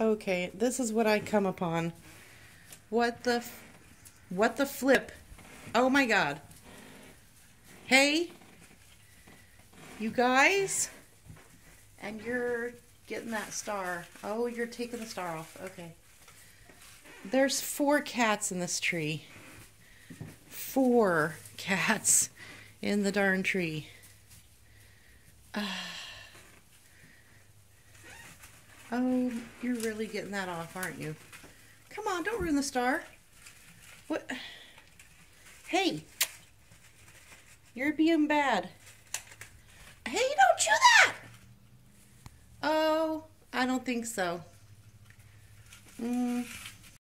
Okay, this is what I come upon. What the flip? Oh my God. Hey, you guys? And you're getting that star. Oh, you're taking the star off. Okay. There's 4 cats in this tree. 4 cats in the darn tree. Oh, you're really getting that off, aren't you? Come on, don't ruin the star. What? Hey, you're being bad. Hey, don't do that! Oh, I don't think so.